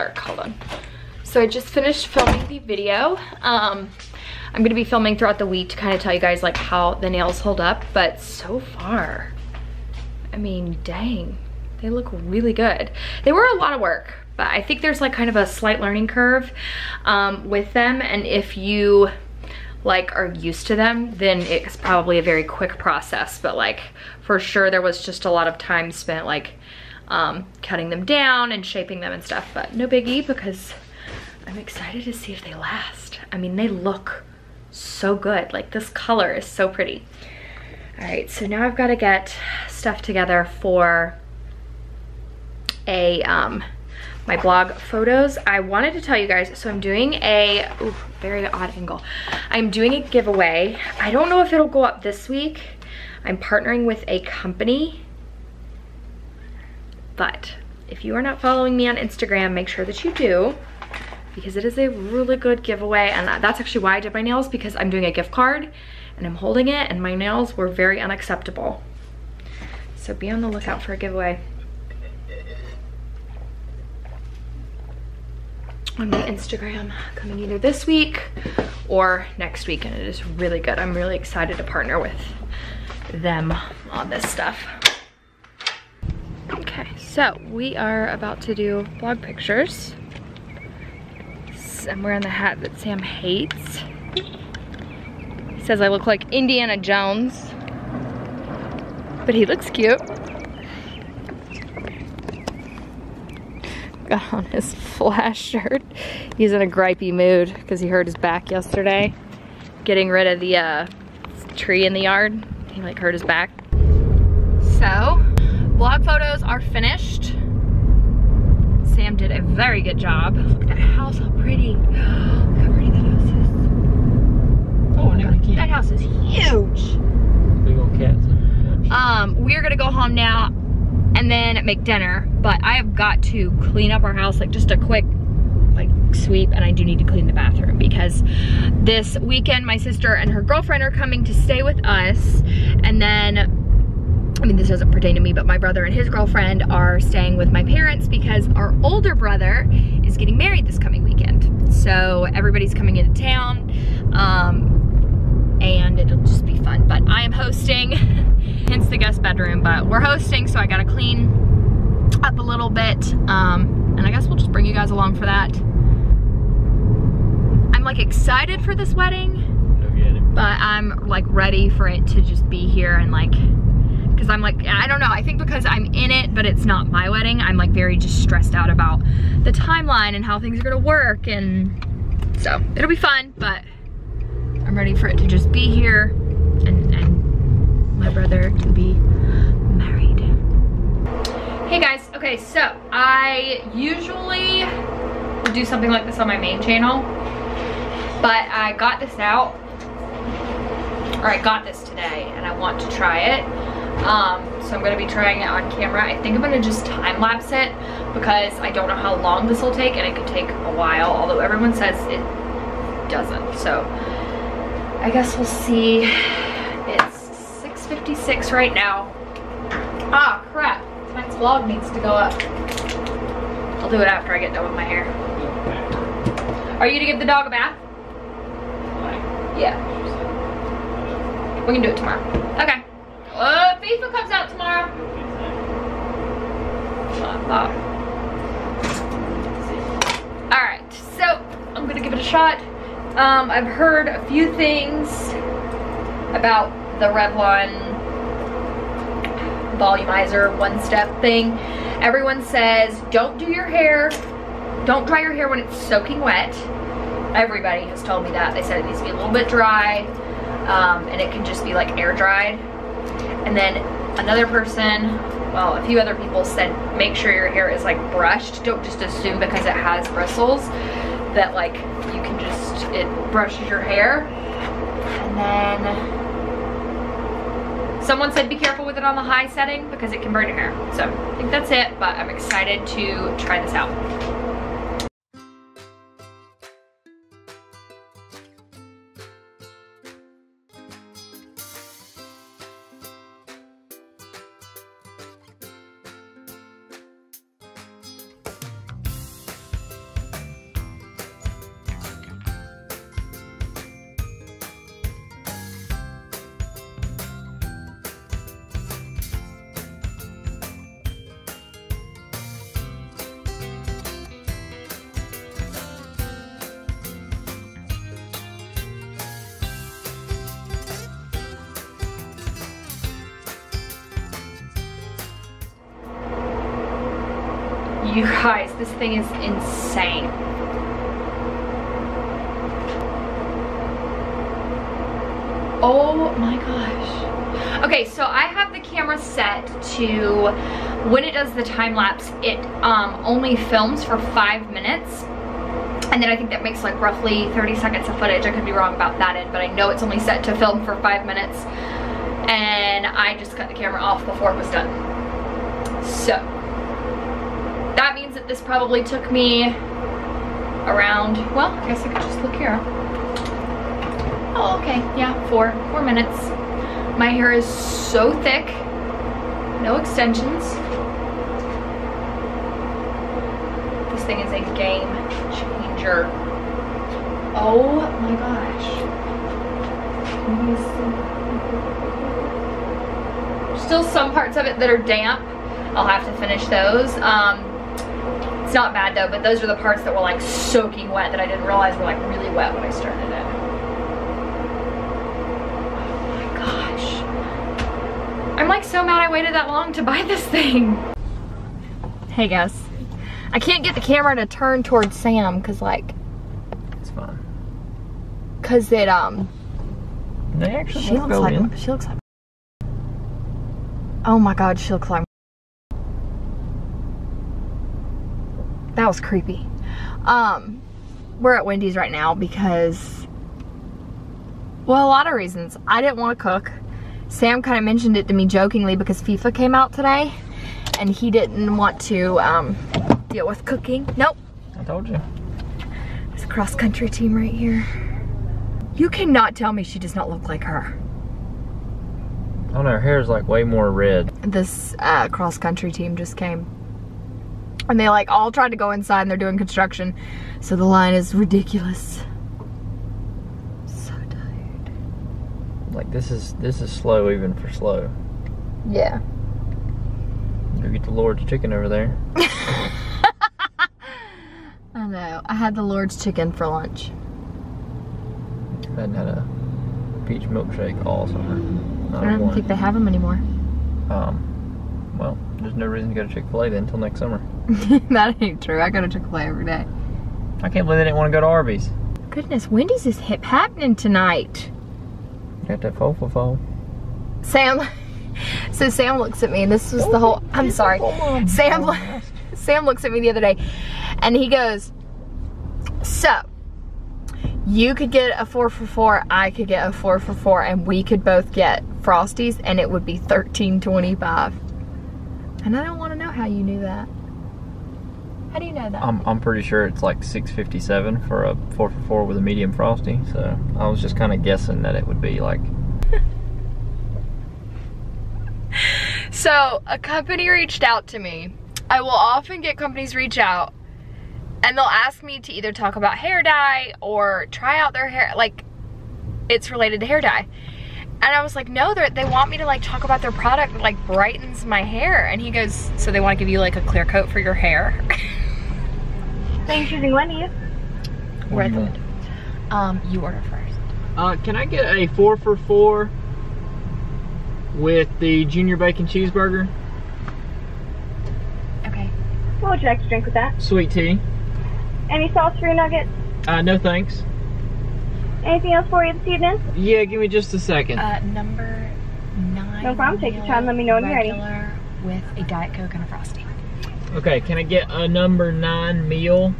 clerk. Hold on. So I just finished filming the video. I'm gonna be filming throughout the week to kind of tell you guys like how the nails hold up, but so far, I mean, dang, they look really good. They were a lot of work, but I think there's like kind of a slight learning curve with them, and if you like are used to them, then it's probably a very quick process, but like for sure there was just a lot of time spent like cutting them down and shaping them and stuff, but no biggie because I'm excited to see if they last. I mean, they look so good. Like, this color is so pretty. All right, so now I've got to get stuff together for a my blog photos. I wanted to tell you guys, so I'm doing a very odd angle. I'm doing a giveaway. I don't know if it'll go up this week. I'm partnering with a company, but if you are not following me on Instagram, make sure that you do, because it is a really good giveaway. And that's actually why I did my nails, because I'm doing a gift card and I'm holding it, and my nails were very unacceptable. So be on the lookout for a giveaway on my Instagram coming either this week or next week, and it is really good. I'm really excited to partner with them on this stuff. Okay, so we are about to do blog pictures. I'm wearing the hat that Sam hates. He says I look like Indiana Jones, but he looks cute. Got on his flash shirt. He's in a gripey mood because he hurt his back yesterday getting rid of the tree in the yard. He like hurt his back. So blog photos are finished. Sam did a very good job. Look at that house, how pretty. Look how pretty that house is. Oh, no, that house is huge. Big old cats. We're gonna go home now and then make dinner, but I have got to clean up our house, like just a quick like sweep, and I do need to clean the bathroom because this weekend my sister and her girlfriend are coming to stay with us, and then I mean, this doesn't pertain to me, but my brother and his girlfriend are staying with my parents because our older brother is getting married this coming weekend. So everybody's coming into town, and it'll just be fun. But I am hosting, hence the guest bedroom, but we're hosting, so I gotta clean up a little bit. And I guess we'll just bring you guys along for that. I'm like excited for this wedding, but I'm like ready for it to just be here and like, because I'm like, I don't know, I think because I'm in it, but it's not my wedding, I'm like very just stressed out about the timeline and how things are gonna work, and so it'll be fun, but I'm ready for it to just be here and my brother to be married. Hey guys, okay, so I usually would do something like this on my main channel, but I got this out, or I got this today, and I want to try it. So I'm gonna be trying it on camera. I think I'm gonna just time lapse it because I don't know how long this will take, and it could take a while, although everyone says it doesn't. So I guess we'll see. It's 6:56 right now. Ah, crap, tonight's vlog needs to go up. I'll do it after I get done with my hair. Are you gonna give the dog a bath? Yeah. We can do it tomorrow. Okay. FIFA comes out tomorrow. All right, so I'm gonna give it a shot. I've heard a few things about the Revlon volumizer one-step thing. Everyone says don't do your hair, don't dry your hair when it's soaking wet. Everybody has told me that. They said it needs to be a little bit dry, and it can just be like air dried. And then another person, well, a few other people said make sure your hair is like brushed. Don't just assume because it has bristles that like you can just, it brushes your hair. And then someone said be careful with it on the high setting because it can burn your hair. So I think that's it, but I'm excited to try this out. You guys, this thing is insane. Oh my gosh. Okay, so I have the camera set to, when it does the time lapse, it only films for 5 minutes. And then I think that makes like roughly 30 seconds of footage. I could be wrong about that end, but I know it's only set to film for 5 minutes. And I just cut the camera off before it was done. So that means that this probably took me around, well, I guess I could just look here. Oh, okay, yeah, four minutes. My hair is so thick, no extensions. This thing is a game changer. Oh my gosh. Still some parts of it that are damp. I'll have to finish those. It's not bad though, but those are the parts that were like soaking wet that I didn't realize were like really wet when I started it. Oh my gosh. I'm like so mad I waited that long to buy this thing. Hey guys. I can't get the camera to turn towards Sam because like it's fine. Cause it they actually she looks like oh my god, she looks like that was creepy. We're at Wendy's right now because, well, a lot of reasons. I didn't want to cook. Sam kind of mentioned it to me jokingly because FIFA came out today and he didn't want to deal with cooking. Nope. I told you. There's a cross-country team right here. You cannot tell me she does not look like her. I don't know, her hair is like way more red. This cross-country team just came. And they like all tried to go inside and they're doing construction. So the line is ridiculous. I'm so tired. Like this is slow even for slow. Yeah. You get the Lord's chicken over there. I know. I had the Lord's chicken for lunch. I hadn't had a peach milkshake all summer. Not I don't think they have them anymore. Well, there's no reason to go to Chick-fil-A then until next summer. That ain't true. I go to Chick-fil-A every day. I can't believe they didn't want to go to Arby's. Goodness, Wendy's is hip happening tonight. Got that fofofo. Sam. So Sam looks at me, and this was the whole, I'm sorry. Sam looks at me the other day, and he goes, so, you could get a 4 for $4, I could get a 4 for $4, and we could both get Frosties, and it would be $13.25. And I don't want to know how you knew that. How do you know that? I'm pretty sure it's like $6.57 for a 4 for $4 with a medium Frosty, so I was just kind of guessing that it would be like. So, a company reached out to me. I will often get companies reach out and they'll ask me to either talk about hair dye or try out their hair, like it's related to hair dye. And I was like, no, they want me to like talk about their product that like brightens my hair. And he goes, so they want to give you like a clear coat for your hair. Thanks for the money. Right. You order first. Can I get a 4 for $4? With the junior bacon cheeseburger. Okay. What would you like to drink with that? Sweet tea. Any sauce for your nuggets? No thanks. Anything else for you this evening? Yeah, give me just a second. Number 9. No problem, take your time, let me know when you're ready. With a Diet Coke and a Frosty. Okay, can I get a number 9 meal,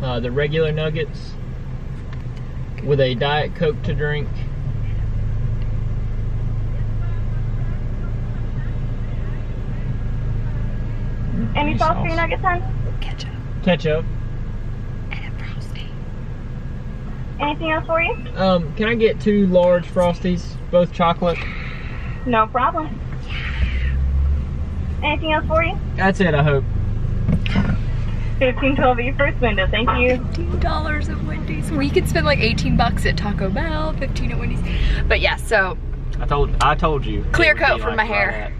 the regular nuggets, with a Diet Coke to drink? Any sauce for your nuggets, hon? Ketchup. Ketchup. And a Frosty. Anything else for you? Can I get 2 large Frosties, both chocolate? No problem. Anything else for you? That's it, I hope. $15.12 at your first window, thank you. $15 at Wendy's. We could spend like $18 at Taco Bell, $15 at Wendy's. But yeah, so. I told you. Clear coat for my hair.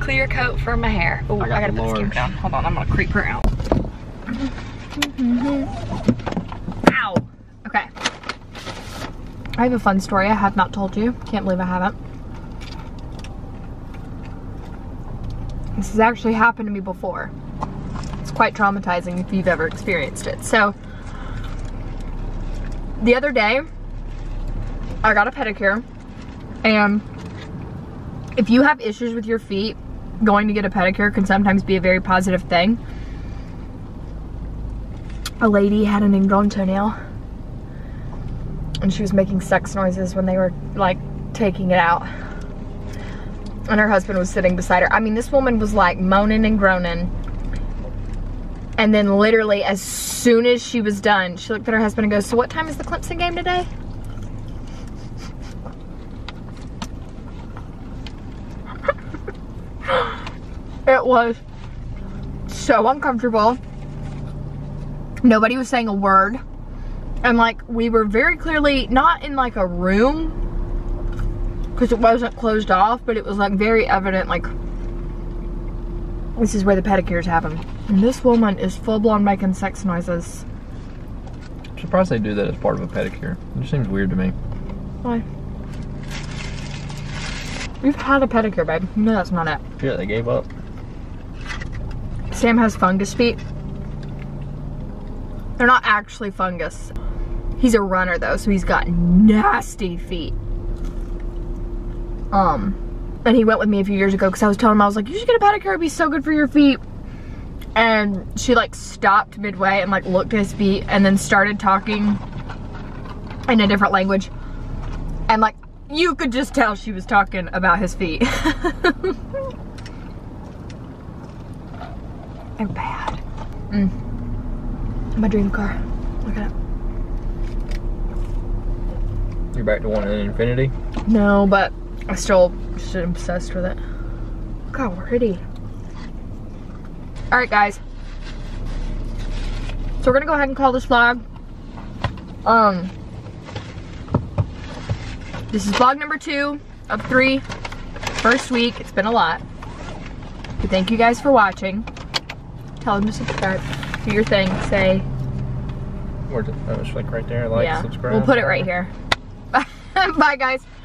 Clear coat for my hair. Oh, I gotta put this camera down. Hold on, I'm gonna creep her out. Ow. Okay. I have a fun story I have not told you. Can't believe I haven't. This has actually happened to me before. it's quite traumatizing if you've ever experienced it. So the other day I got a pedicure, and if you have issues with your feet, going to get a pedicure can sometimes be a very positive thing. A lady had an ingrown toenail and she was making sex noises when they were like taking it out, and her husband was sitting beside her. I mean, this woman was like moaning and groaning, and then literally as soon as she was done, she looked at her husband and goes, "So what time is the Clemson game today?" It was so uncomfortable. Nobody was saying a word. And like, we were very clearly not in like a room, because it wasn't closed off, but it was like very evident, like, this is where the pedicures happen. And this woman is full-blown making sex noises. I'm surprised they do that as part of a pedicure. It just seems weird to me. Why? We've had a pedicure, babe. No, that's not it. Yeah, they gave up. Sam has fungus feet. They're not actually fungus. He's a runner though, so he's got nasty feet. And he went with me a few years ago because I was telling him, I was like, you should get a pedicure, it'd be so good for your feet. And she like stopped midway and like looked at his feet and then started talking in a different language. And like, you could just tell she was talking about his feet. They're bad. My dream car. Look at it. You're back to wanting an Infinity? No, but I still just obsessed with it. God, we're pretty. Alright, guys. So we're gonna go ahead and call this vlog. This is vlog number 2 of 3. First week. It's been a lot. But thank you guys for watching. Tell them to subscribe. Do your thing. Say. Where's it? Oh, it's like right there. Like, yeah. Subscribe. We'll put it right here. Bye, guys.